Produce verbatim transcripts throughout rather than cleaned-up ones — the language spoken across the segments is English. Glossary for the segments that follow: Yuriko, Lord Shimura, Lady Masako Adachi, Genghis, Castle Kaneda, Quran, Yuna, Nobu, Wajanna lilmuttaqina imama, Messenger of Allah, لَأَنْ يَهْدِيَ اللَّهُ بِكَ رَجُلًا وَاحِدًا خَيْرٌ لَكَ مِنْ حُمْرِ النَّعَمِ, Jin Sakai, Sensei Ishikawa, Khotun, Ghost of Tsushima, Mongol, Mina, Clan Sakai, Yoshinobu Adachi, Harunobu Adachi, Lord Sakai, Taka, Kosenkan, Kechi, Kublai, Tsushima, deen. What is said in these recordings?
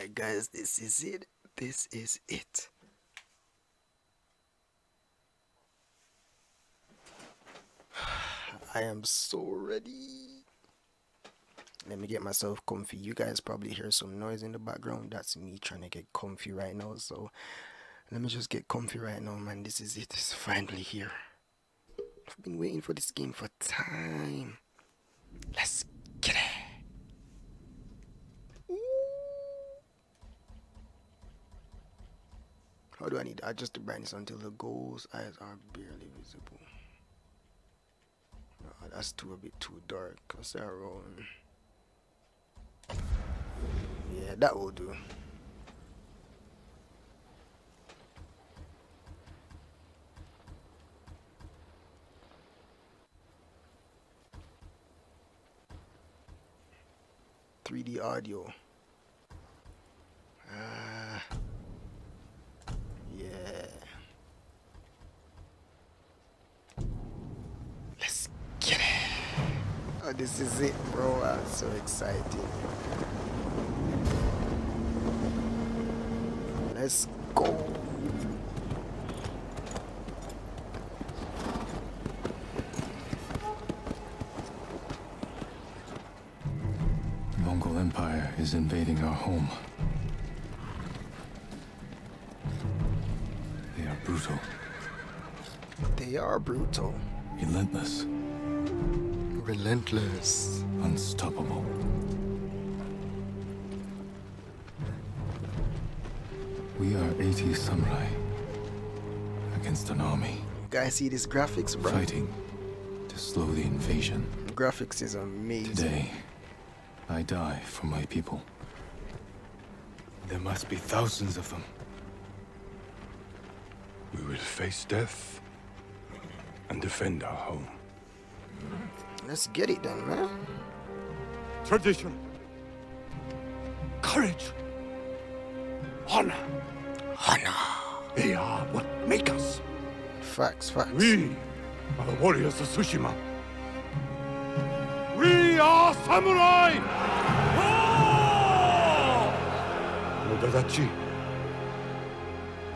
Alright guys, this is it. This is it. I am so ready. Let me get myself comfy. You guys probably hear some noise in the background. That's me trying to get comfy right now. So let me just get comfy right now, man. This is it. It's finally here. I've been waiting for this game for time. Let's get it. How do I need to adjust the brightness until the ghost eyes are barely visible? No, that's too a bit too dark. What's that wrong? Yeah, that will do. three D audio. Ah. Uh, Yeah. Let's get it. Oh, this is it, bro. I'm so excited. Let's go. The Mongol Empire is invading our home. Brutal. They are brutal. Relentless. Relentless. Unstoppable. We are eighty samurai against an army. You guys see these graphics, bro? Fighting to slow the invasion. The graphics is amazing. Today, I die for my people. There must be thousands of them. We will face death and defend our home. Let's get it done, man. Tradition. Courage. Honor. Honor. They are what make us. Facts, facts. We are the warriors of Tsushima. We are samurai! Oh! Lord Adachi,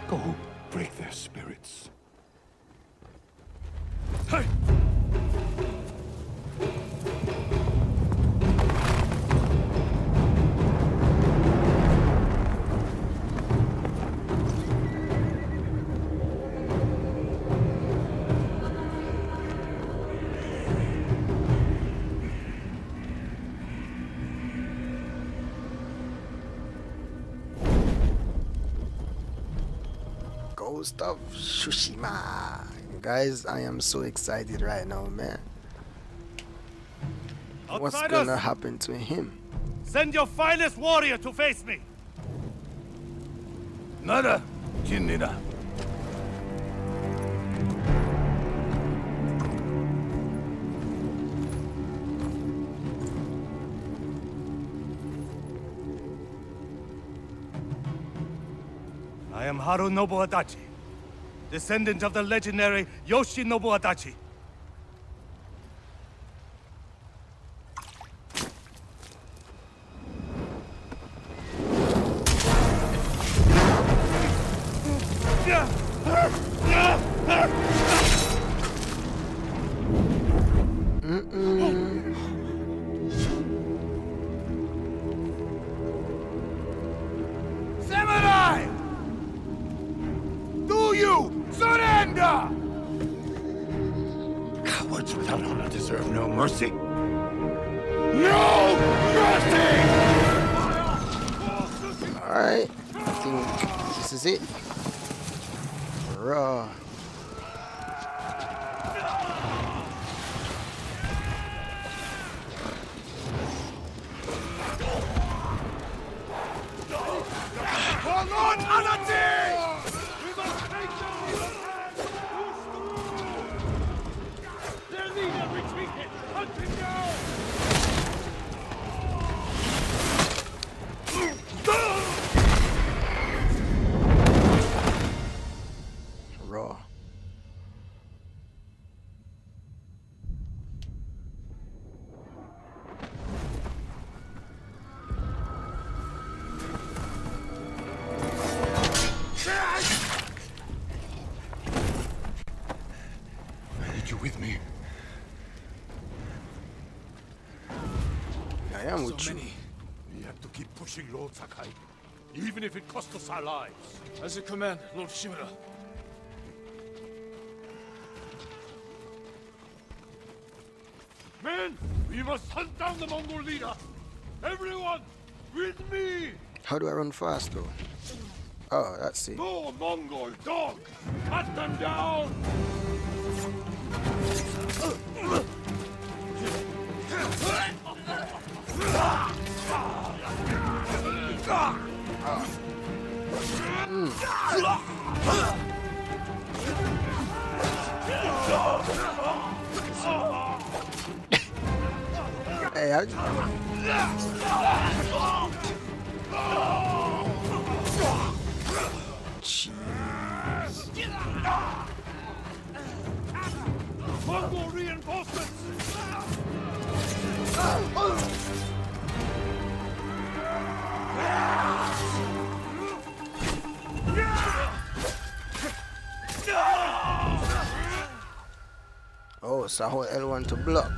go break their spirits. Hey! Ghost of Tsushima. Guys, I am so excited right now, man. Outsiders, what's gonna happen to him? Send your finest warrior to face me. Nada, Kinida. I am Harunobu Adachi, descendant of the legendary Yoshinobu Adachi. I am with you. We have to keep pushing Lord Sakai, even if it costs us our lives. As a command, Lord Shimura. Men, we must hunt down the Mongol leader. Everyone, with me. How do I run fast, though? Oh, that's it. No Mongol dog. Cut them down. Hey, how'd you... Jeez. Mongol reinforcements! Oh, so I hold L one to block.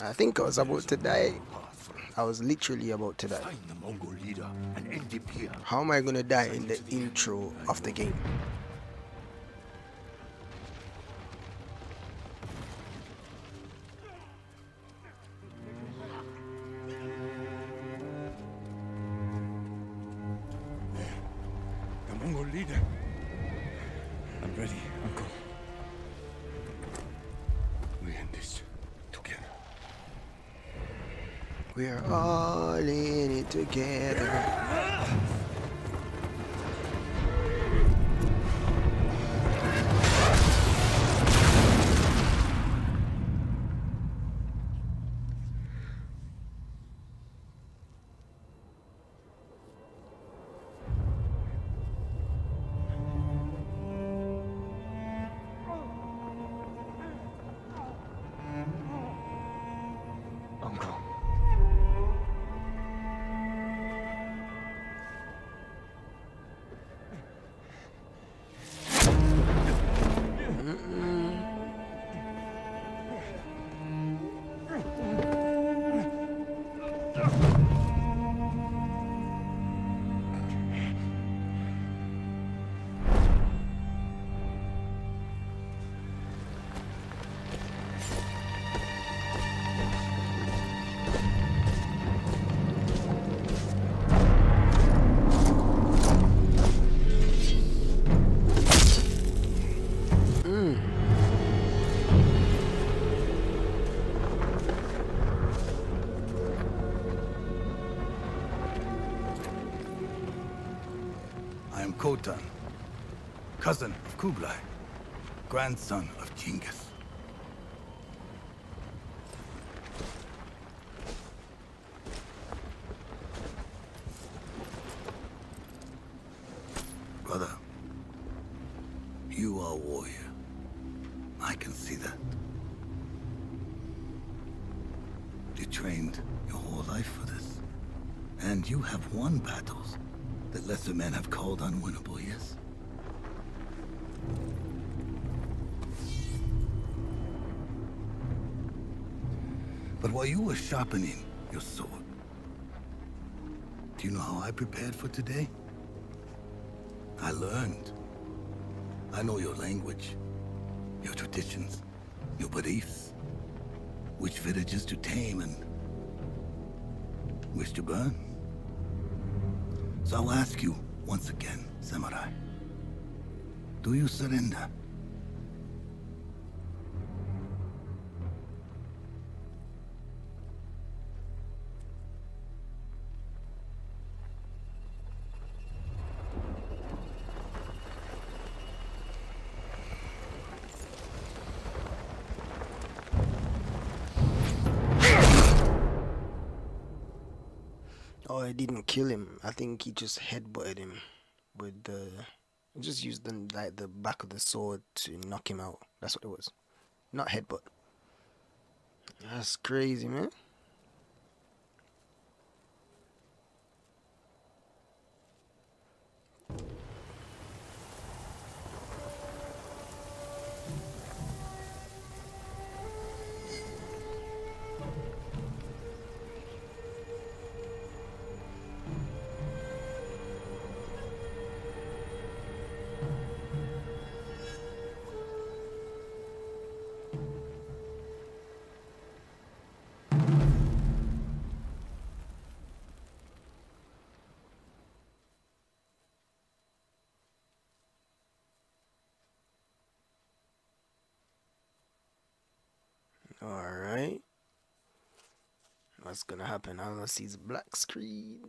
I think I was about to die. I was literally about to die. Find the Mongol leader and end it here. How am I gonna die in the intro of the game? The Mongol leader. I'm ready, Uncle. We end this. We're all in it together. Uncle. Khotun, cousin of Kublai, grandson of Genghis. Brother, you are a warrior. I can see that. You trained your whole life for this, and you have won battles that lesser men have called unwinnable, yes? But while you were sharpening your sword, do you know how I prepared for today? I learned. I know your language, your traditions, your beliefs, which villages to tame and which to burn. So I'll ask you once again, Samurai. Do you surrender? didn't kill him. I think he just headbutted him with the... Just used the, like, the back of the sword to knock him out. That's what it was. Not headbutt. That's crazy, man. Alright. What's gonna happen? All I see is black screen.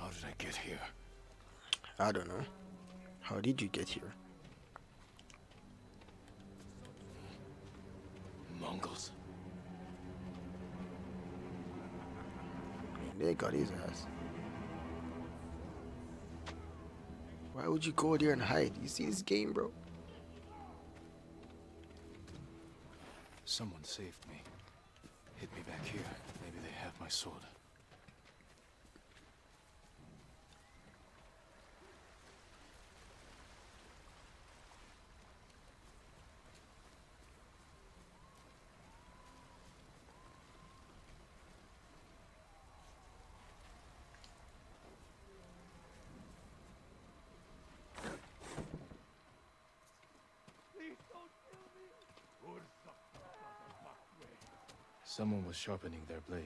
How did I get here? I don't know. How did you get here? Mongols. They got his ass. Why would you go there and hide? You see this game, bro? Someone saved me. Hit me back here. Maybe they have my sword. Someone was sharpening their blade.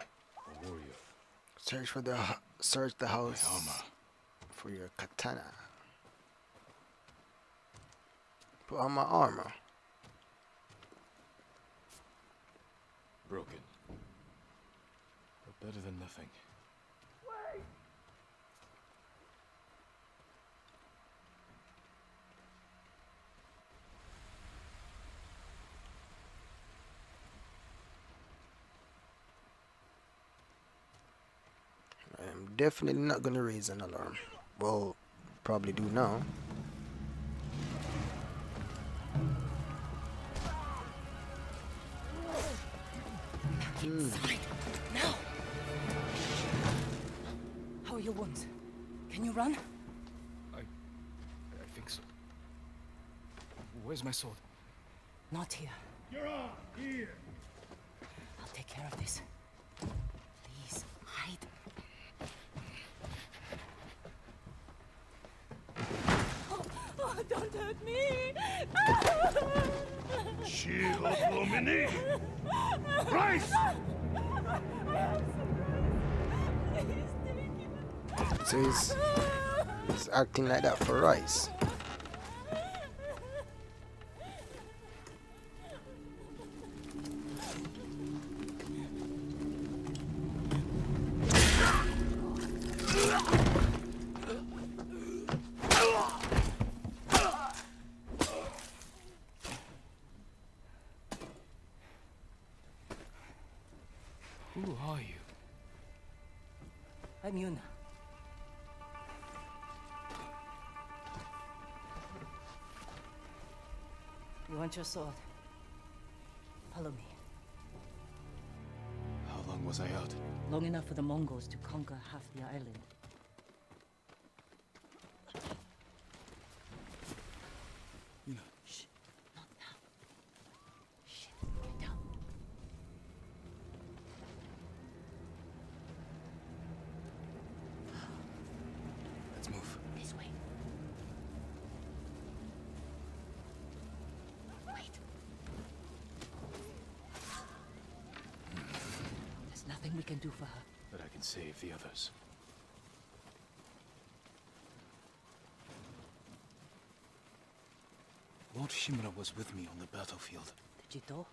A warrior. Search for the search the house for your katana. Put on my armor. Broken, but better than nothing. Wait. Definitely not gonna raise an alarm. Well, probably do now. Mm. Now. How are your wounds? Can you run? I, I think so. Where's my sword? Not here. You're on here. I'll take care of this. Please hide. Don't hurt me! Shield, Lomini! Rise! So he's, he's acting like that for rice. Your sword. Follow me. How long was I out? Long enough for the Mongols to conquer half the island. No. Shh. Not now. Shit. Get down. Let's move. This way. we can do for her. But I can save the others. Lord Shimura was with me on the battlefield. Did you do?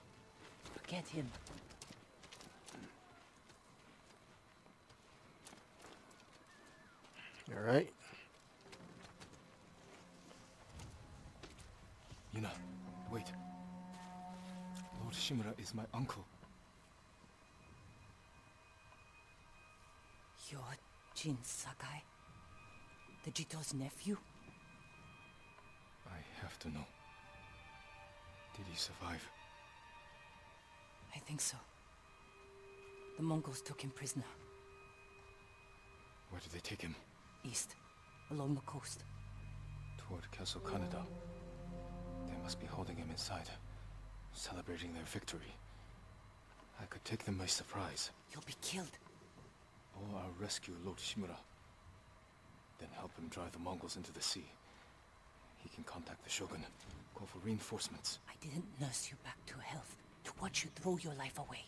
Forget him. All right. Yuna, wait. Lord Shimura is my uncle. You're Jin Sakai, the Jito's nephew? I have to know. Did he survive? I think so. The Mongols took him prisoner. Where did they take him? East, along the coast. Toward Castle Kaneda. They must be holding him inside, celebrating their victory. I could take them by surprise. You'll be killed. Or I'll rescue Lord Shimura. Then help him drive the Mongols into the sea. He can contact the Shogun, call for reinforcements. I didn't nurse you back to health, to watch you throw your life away.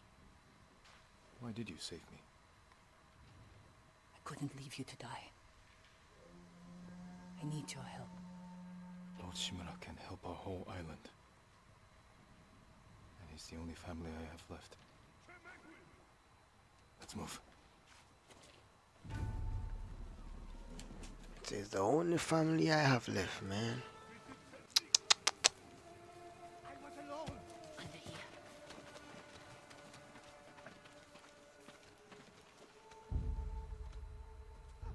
Why did you save me? I couldn't leave you to die. I need your help. Lord Shimura can help our whole island. And he's the only family I have left. Let's move. It's the only family I have left, man. I was alone. Under here.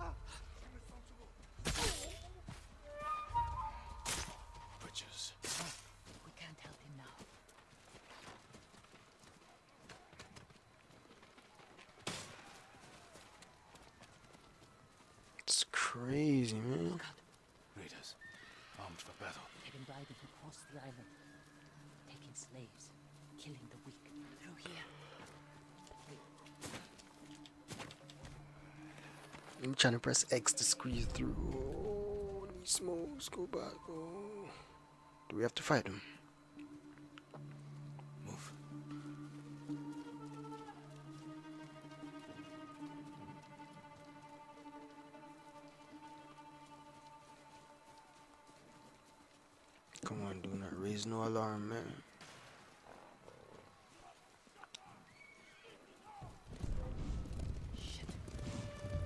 Ah, Butchers. We can't help him now. It's crazy. Raiders, armed for battle. They've been riding across the island, taking slaves, killing the weak. Through here. I'm trying to press X to squeeze through. Oh, these smokes go back. Oh. Do we have to fight them? Move. Come on, do not raise no alarm, man. Shit.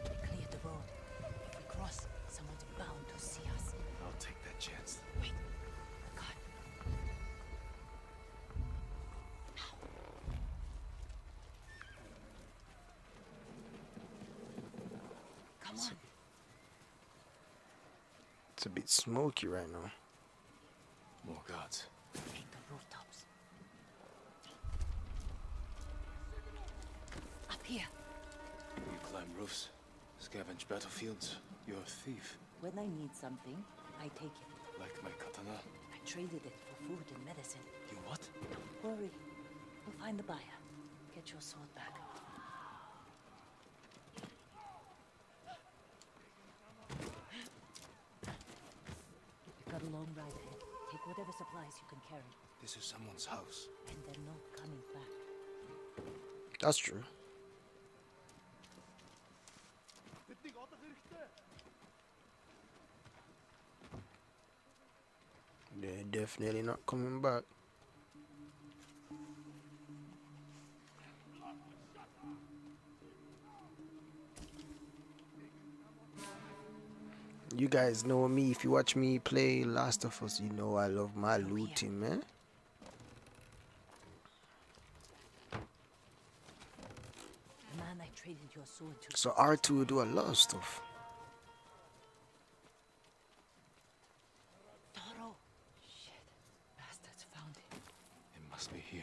They cleared the road. If we cross, someone's bound to see us. I'll take that chance. Wait. God. Now. Come on. It's a bit smoky right now. More guards. Take the rooftops. Up here. You climb roofs, scavenge battlefields. You're a thief. When I need something, I take it. Like my katana? I traded it for food and medicine. You what? Don't worry. We'll find the buyer. Get your sword back. You've got a long ride ahead. Take whatever supplies you can carry. This is someone's house. And they're not coming back. That's true. They're definitely not coming back. You guys know me. If you watch me play Last of Us, you know I love my looting, man. Man, I traded your sword to. So R two will do a lot of stuff. Toro. Shit. Bastards found him. It must be here.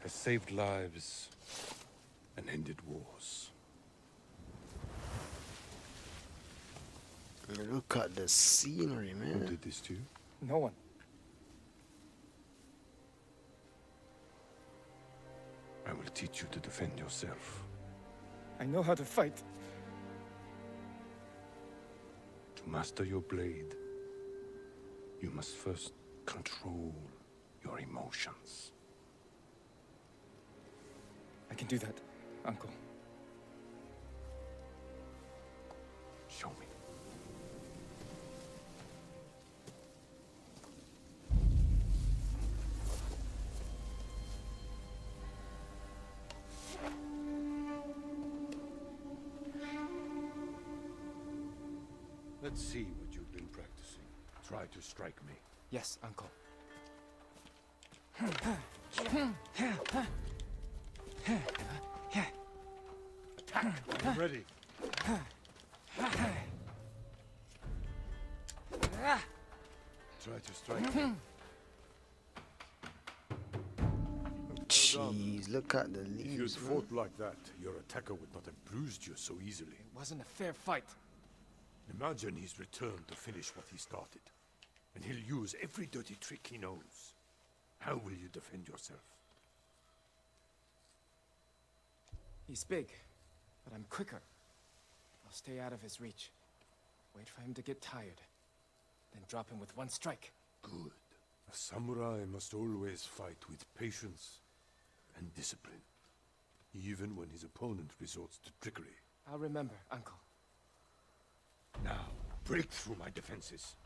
has saved lives and ended wars. Look at the scenery, man. Who did this to you? No one. I will teach you to defend yourself. I know how to fight. To master your blade, you must first control your emotions. I can do that, Uncle. Show me. Let's see what you've been practicing. Try to strike me. Yes, Uncle. Attack! I'm ready. Try to strike me. Jeez, look at the leaves. If you'd fought like that, your attacker would not have bruised you so easily. It wasn't a fair fight. Imagine he's returned to finish what he started. And he'll use every dirty trick he knows. How will you defend yourself? He's big, but I'm quicker. I'll stay out of his reach. Wait for him to get tired. Then drop him with one strike. Good. A samurai must always fight with patience and discipline. Even when his opponent resorts to trickery. I'll remember, Uncle. Now, break through my defenses.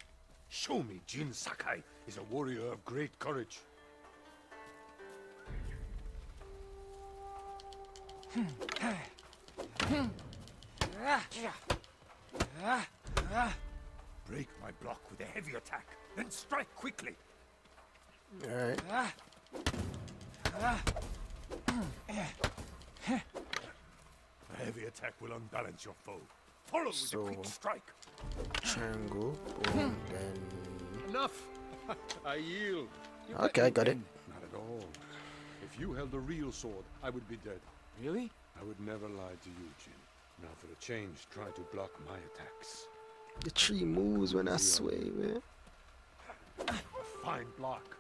Show me Jin Sakai is a warrior of great courage. Break my block with a heavy attack, then strike quickly. All right. A heavy attack will unbalance your foe. Follow with a quick strike. Triangle, boom, then... Enough! I yield. You okay, I got it. Not at all. If you held a real sword, I would be dead. Really? I would never lie to you, Jin. Now for a change, try to block my attacks. The tree moves when I sway, man. A fine block.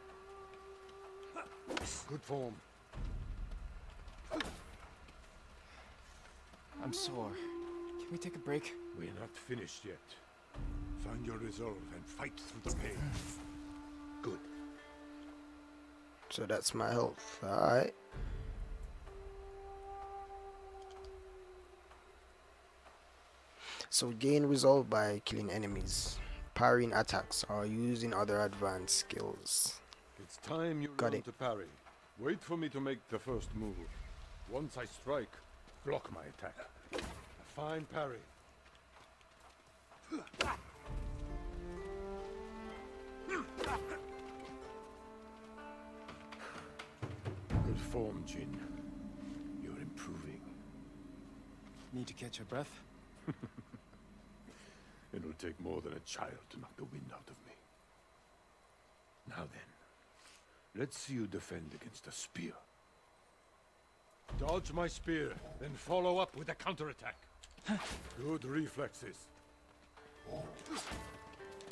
Good form. I'm sore. Can we take a break? We're not finished yet. Find your resolve and fight through the pain. Good. So that's my health, alright. So gain resolve by killing enemies, parrying attacks, or using other advanced skills. It's time you got it. To parry. Wait for me to make the first move. Once I strike, block my attack. Fine parry. Good form, Jin. You're improving. Need to catch your breath? It'll take more than a child to knock the wind out of me. Now then, let's see you defend against a spear. Dodge my spear, then follow up with a counterattack. Good reflexes.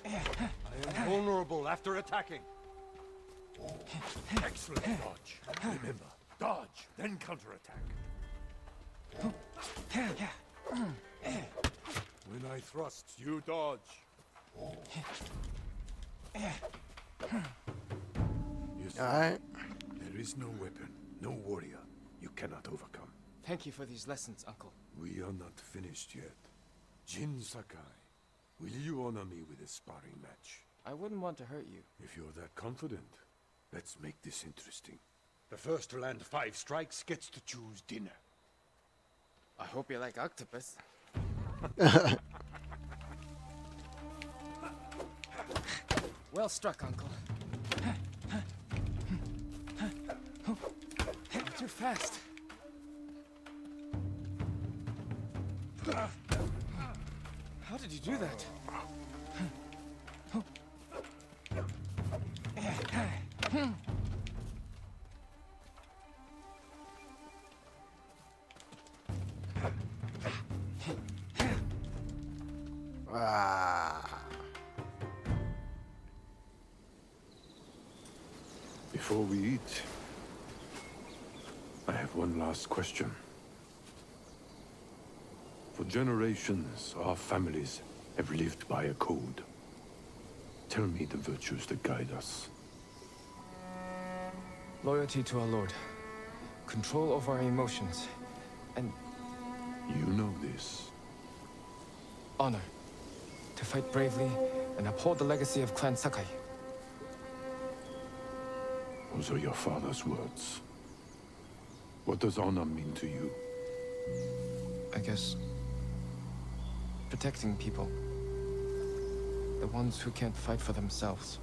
I am vulnerable after attacking. Excellent dodge. Remember, dodge, then counterattack. When I thrust, you dodge. You see, there is no weapon, no warrior you cannot overcome. Thank you for these lessons, Uncle. We are not finished yet. Jin Sakai, will you honor me with a sparring match? I wouldn't want to hurt you. If you're that confident, let's make this interesting. The first to land five strikes gets to choose dinner. I hope you like octopus. Well struck, Uncle. Too fast. How did you do that? Ah. Before we eat, I have one last question. For generations, our families have lived by a code. Tell me the virtues that guide us. Loyalty to our Lord. Control over our emotions. And... You know this. Honor. To fight bravely and uphold the legacy of Clan Sakai. Those are your father's words. What does honor mean to you? I guess... protecting people. The ones who can't fight for themselves.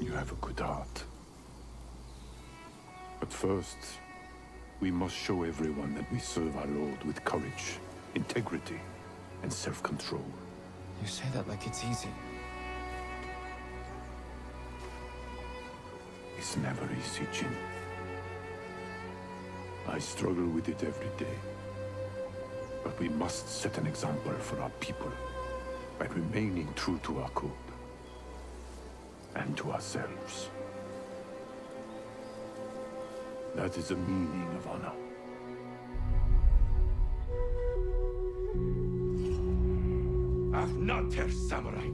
You have a good heart. But first, we must show everyone that we serve our Lord with courage, integrity, and self-control. You say that like it's easy. It's never easy, Jin. I struggle with it every day. But we must set an example for our people by remaining true to our code. And to ourselves. That is the meaning of honor. I've not her samurai.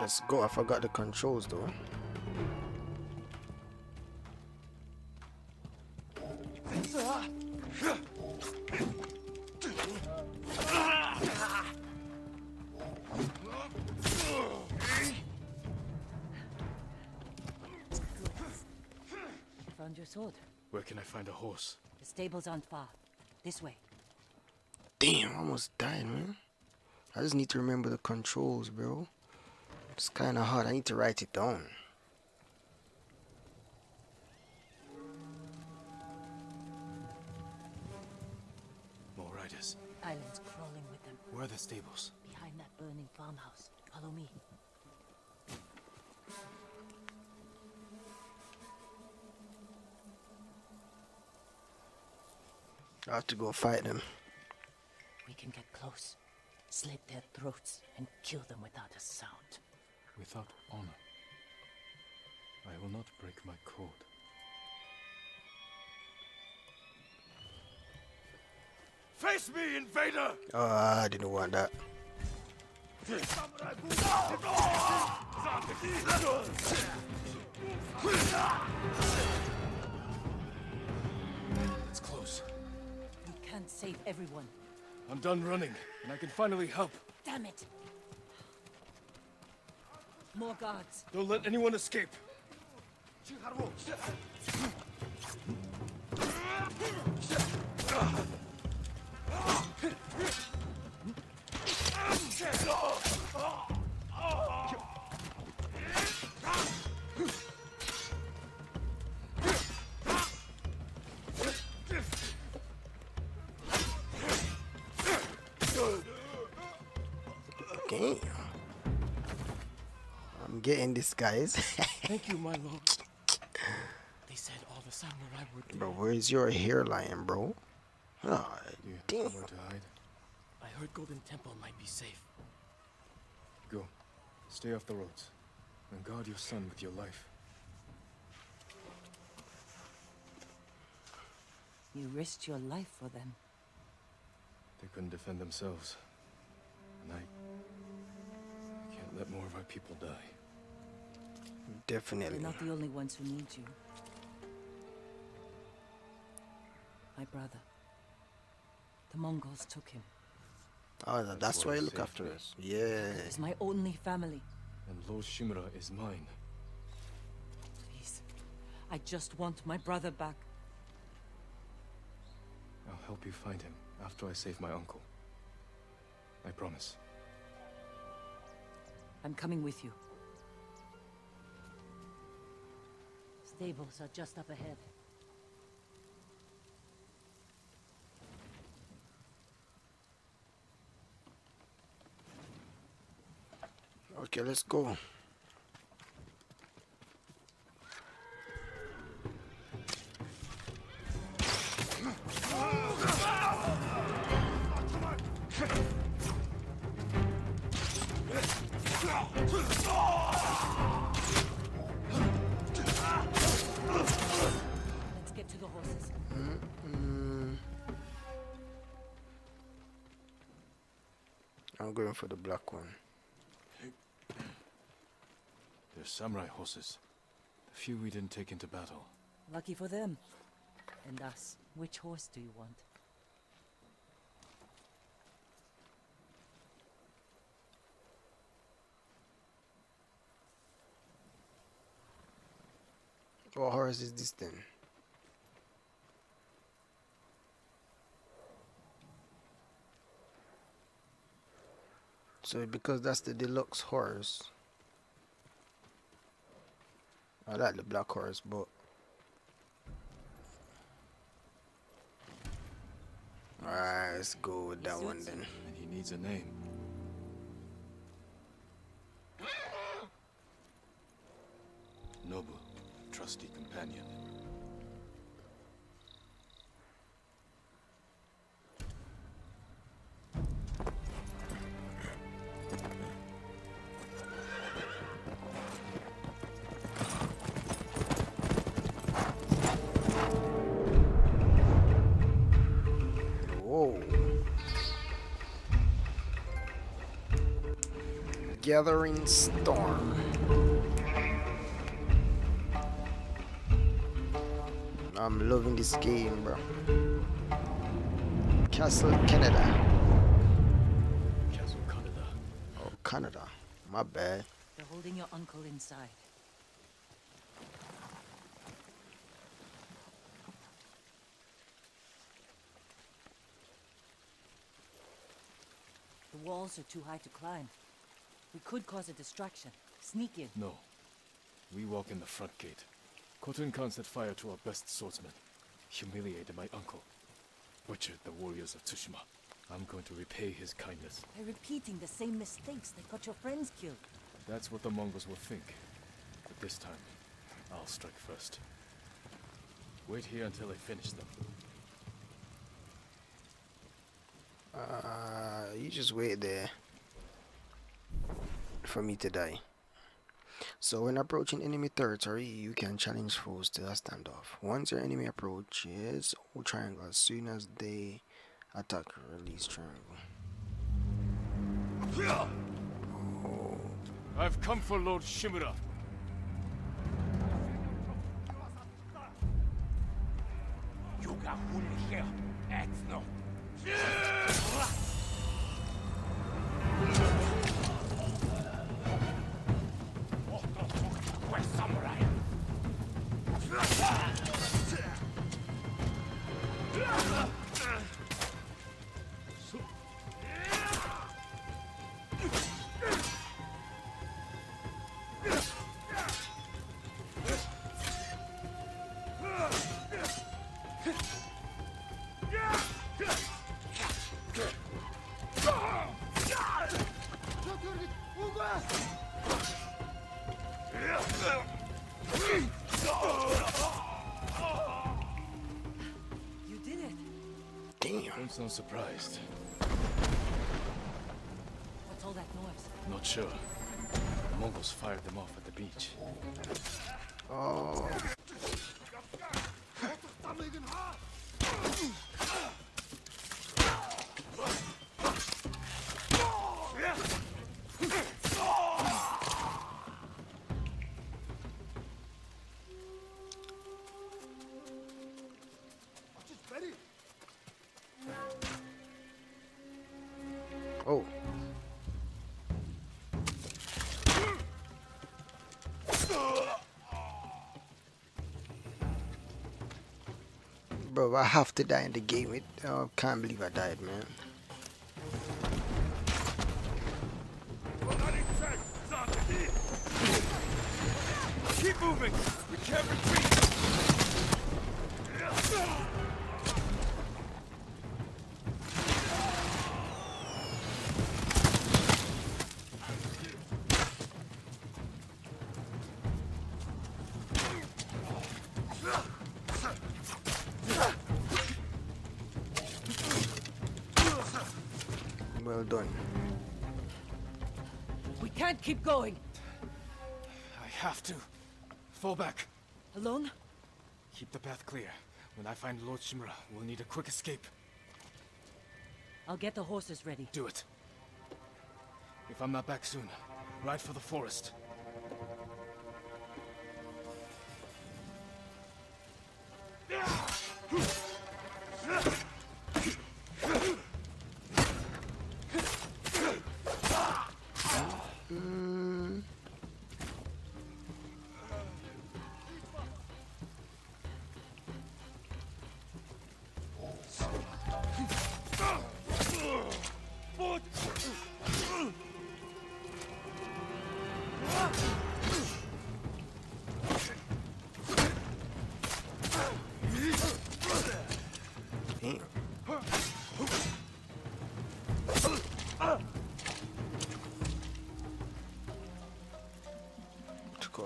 Let's go. I forgot the controls though. I found your sword. Where can I find a horse? The stables aren't far. This way. Damn, I almost died, man. I just need to remember the controls, bro. It's kind of hard. I need to write it down. More riders. Islands crawling with them. Where are the stables? Behind that burning farmhouse. Follow me. I have to go fight them. We can get close, slit their throats, and kill them without a sound. Without honor, I will not break my code. Face me, invader! Oh, I didn't want that. It's close. You can't save everyone. I'm done running, and I can finally help. Damn it! More guards. Don't let anyone escape. Okay. Getting this, guys. Thank you, my lord. They said all the samurai were dead. Bro, where's your hairline, bro? Oh, you damn. Where to hide? I heard Golden Temple might be safe. Go. Stay off the roads. And guard your son with your life. You risked your life for them. They couldn't defend themselves. And I... I can't let more of our people die. Definitely. You're not the only ones who need you. my brother. The Mongols took him. Oh, that's, that's why I look after us. Yeah. It's my only family. And Lord Shimura is mine. Please. I just want my brother back. I'll help you find him after I save my uncle. I promise. I'm coming with you. Stables are just up ahead. Okay, let's go. Going for the black one. They're samurai horses. The few we didn't take into battle. Lucky for them. And us. Which horse do you want? What horse is this then? So because that's the deluxe horse. I like the black horse, but alright, let's go with that one then. And he needs a name. Nobu, trusty companion. Gathering Storm. I'm loving this game, bro. Castle Kaneda. Castle Kaneda. Oh, Canada. My bad. They're holding your uncle inside. The walls are too high to climb. We could cause a distraction. Sneak in. No. We walk in the front gate. Khotun Khan set fire to our best swordsman. Humiliated my uncle. Butchered the warriors of Tsushima. I'm going to repay his kindness. By repeating the same mistakes that got your friends killed. That's what the Mongols will think. But this time, I'll strike first. Wait here until I finish them. Uh, you just wait there. For me to die. So when approaching enemy territory, you can challenge foes to a standoff. Once your enemy approaches, hold triangle. As soon as they attack, release triangle. Oh. I've come for Lord Shimura. You got one here. That's no. I'm surprised. What's all that noise? Not sure. The Mongols fired them off at the beach. Oh. Bro, I have to die in the game. It, oh, can't believe I died, man. Keep moving. We can't retreat. Well done. We can't keep going. I have to. Fall back. Alone? Keep the path clear. When I find Lord Shimura, we'll need a quick escape. I'll get the horses ready. Do it. If I'm not back soon, ride for the forest.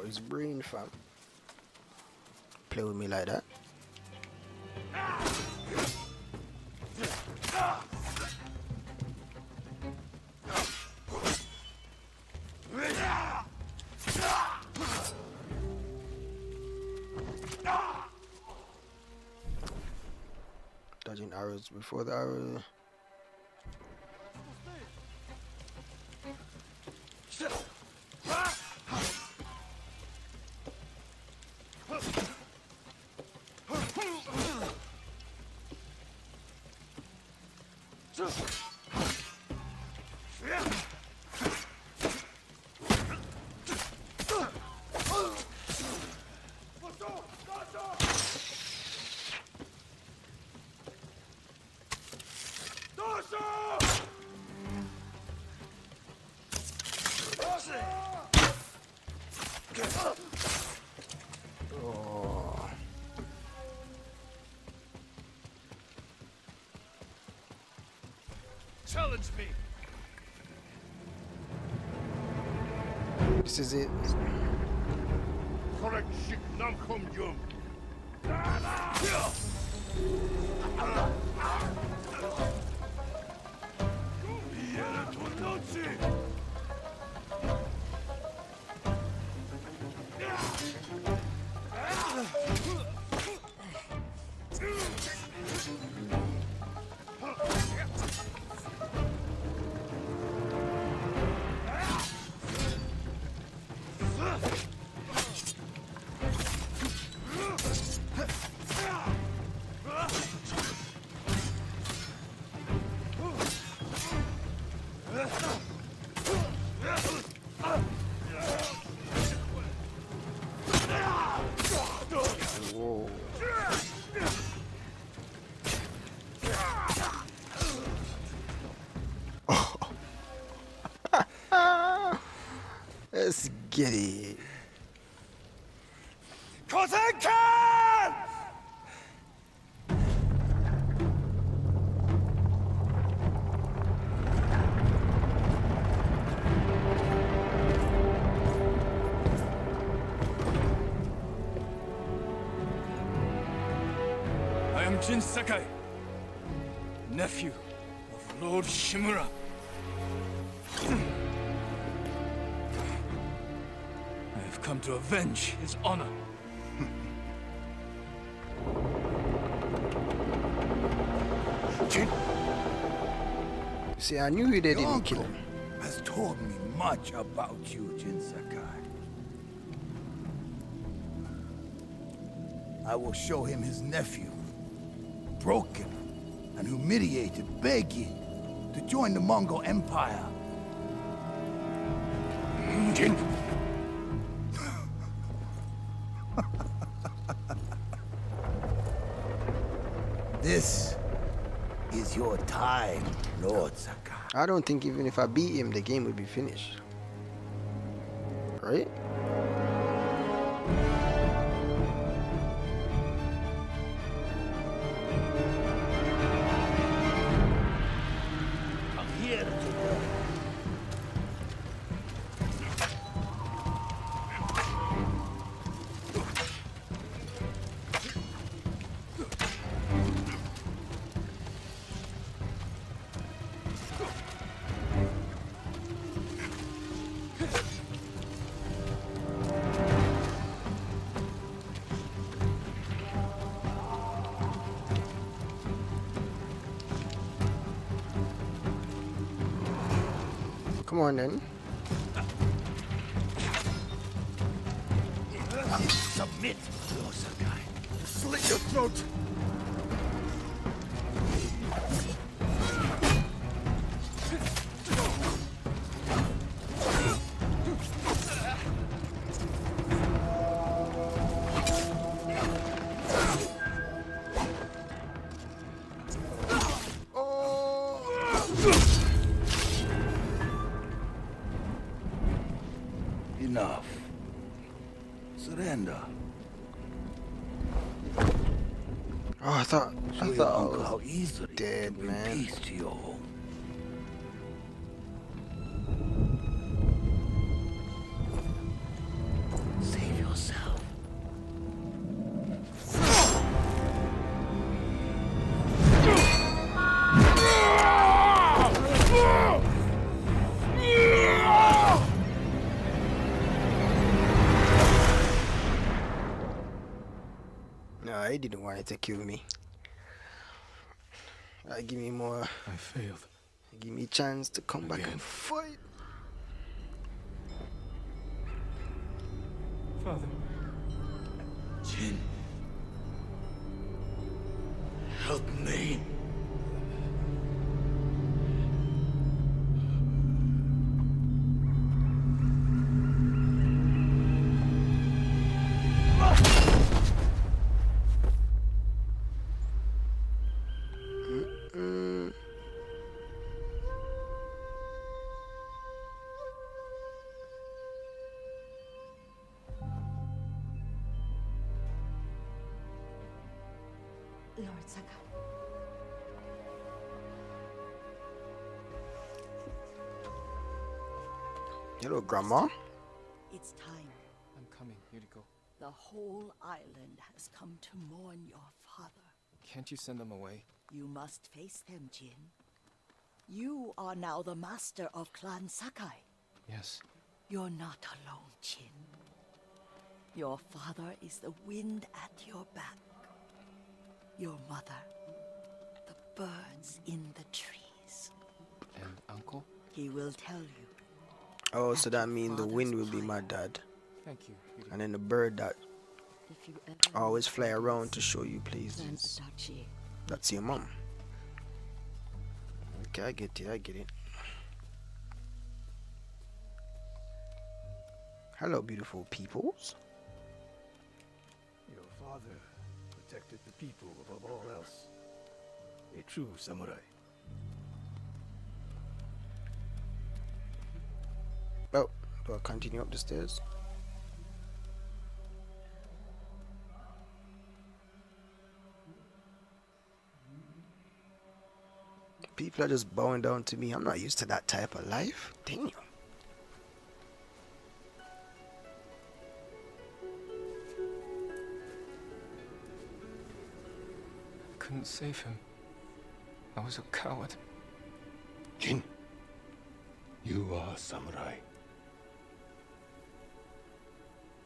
His brain, fam. Play with me like that. Dodging arrows before the arrow. Challenge me. This is it. Let's get it. Kosenkan! I am Jin Sakai, nephew of Lord Shimura. Come to avenge his honor. See, I knew he didn't Your kill him. Has told me much about you, Jin Sakai. I will show him his nephew, broken and humiliated, begging to join the Mongol Empire. Jin. This is your time, Lord Sakai. I don't think even if I beat him, the game would be finished. Right? Come on then. Submit, Lord Sakai. Slit your throat. Dead man. Peace to your home. Save yourself. No, he didn't want to kill me. Uh, give me more. I failed. Give me a chance to come Again. back and fight. Father. Jin. Help me. Hello, Grandma. It's time. I'm coming, Yuriko. The whole island has come to mourn your father. Can't you send them away? You must face them, Jin. You are now the master of Clan Sakai. Yes. You're not alone, Jin. Your father is the wind at your back. Your mother, the birds in the trees. And uncle? He will tell you. Oh, so that means the wind will be my dad. Thank you. And then the bird that always fly around to show you places. That's your mom. Okay, I get it, I get it. Hello, beautiful peoples. Your father protected the people above all else. A true samurai. Oh, do I continue up the stairs? People are just bowing down to me. I'm not used to that type of life. Damn. I couldn't save him. I was a coward. Jin, you are a samurai.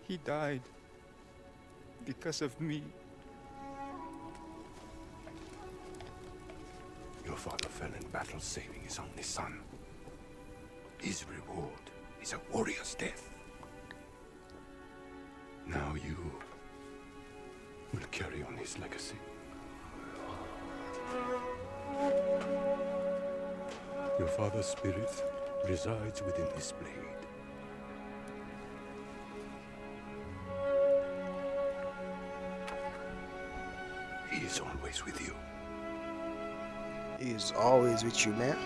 He died because of me. Your father fell in battle saving his only son. His reward is a warrior's death. Now you will carry on his legacy. Your father's spirit resides within his blade. He is always with you. is always with you, man.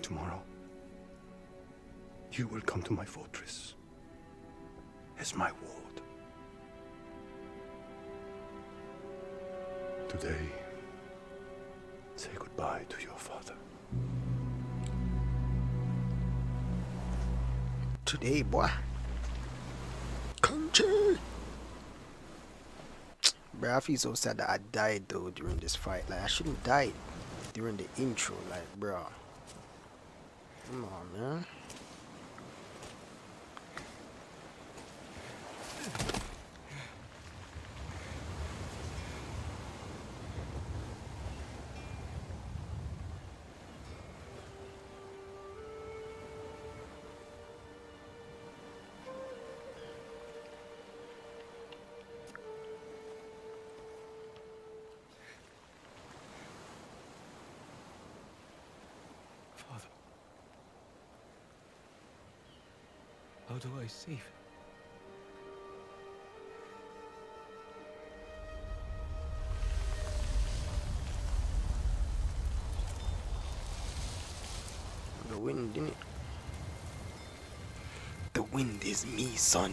Tomorrow, you will come to my fortress as my ward. Today, say goodbye to your father. Today, boy. Country. Bro, I feel so sad that I died though during this fight. Like I shouldn't have died during the intro. Like, bro. Come on, man. How do I save him? The wind, didn't it? The wind is me, son.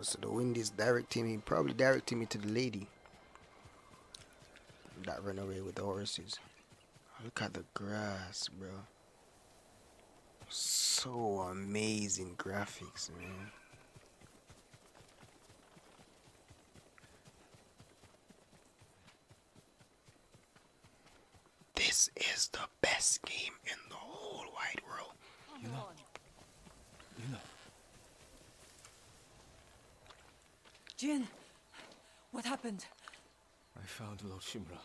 So the wind is directing me, probably directing me to the lady that ran away with the horses. Look at the grass, bro. So amazing graphics, man. This is the best game in the whole wide world. You know. You know. Jin, what happened? I found Lord Shimura.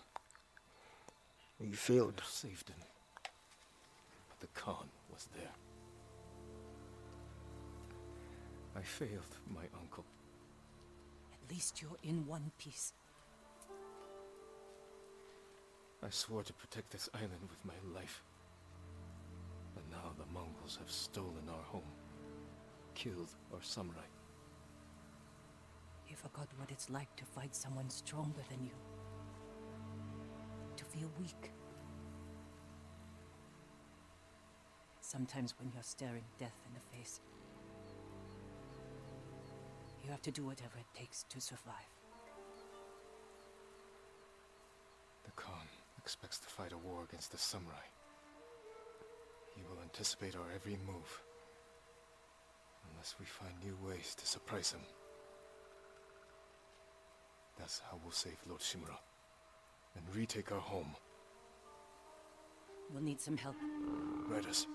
You failed. I saved him, but the Khan was there. I failed my uncle. At least you're in one piece. I swore to protect this island with my life, but now the Mongols have stolen our home, killed our samurai. You forgot what it's like to fight someone stronger than you. To feel weak. Sometimes when you're staring death in the face, you have to do whatever it takes to survive. The Khan expects to fight a war against the samurai. He will anticipate our every move, unless we find new ways to surprise him. That's how we'll save Lord Shimura and retake our home. We'll need some help. Riders.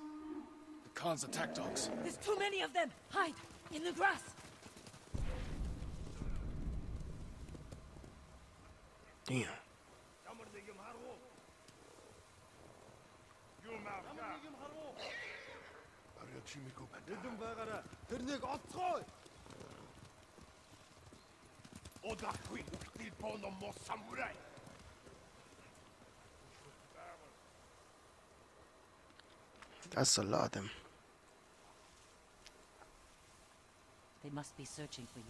The Khan's attack dogs. There's too many of them! Hide! In the grass! Damn. That's a lot of them. They must be searching for you.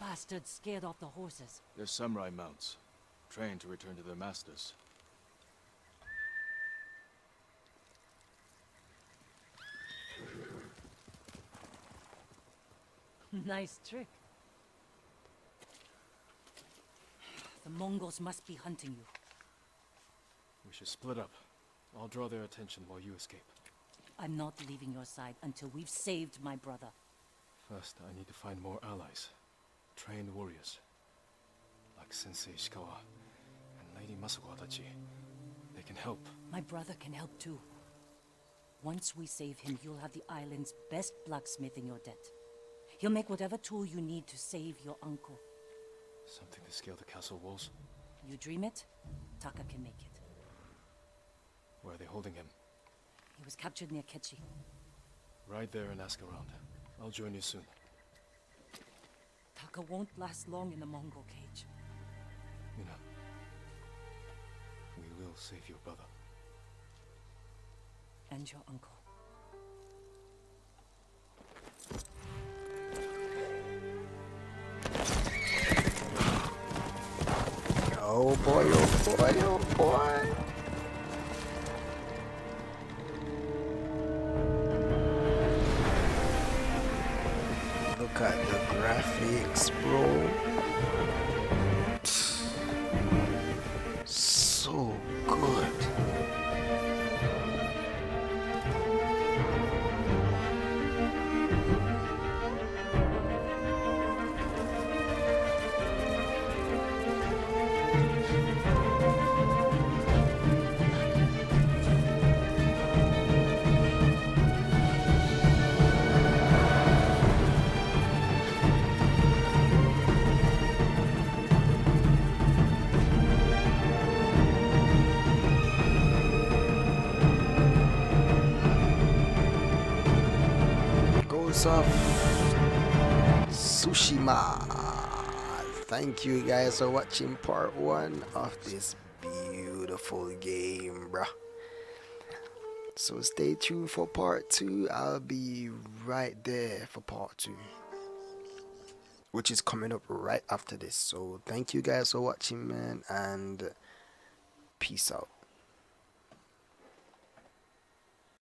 Bastards scared off the horses. They're samurai mounts, trained to return to their masters. Nice trick. The Mongols must be hunting you. We should split up. I'll draw their attention while you escape. I'm not leaving your side until we've saved my brother. First, I need to find more allies. Trained warriors. Like Sensei Ishikawa and Lady Masako Adachi. They can help. My brother can help too. Once we save him, you'll have the island's best blacksmith in your debt. He'll make whatever tool you need to save your uncle. Something to scale the castle walls? You dream it, Taka can make it. Where are they holding him? He was captured near Kechi. Ride there and ask around. I'll join you soon. Taka won't last long in the Mongol cage. Mina, we will save your brother. And your uncle. Oh boy, oh boy, oh boy! Look at the graphics, bro. So good. Of Tsushima. Thank you guys for watching part one of this beautiful game, bruh. So stay tuned for part two. I'll be right there for part two, which is coming up right after this. So thank you guys for watching, man, and peace out.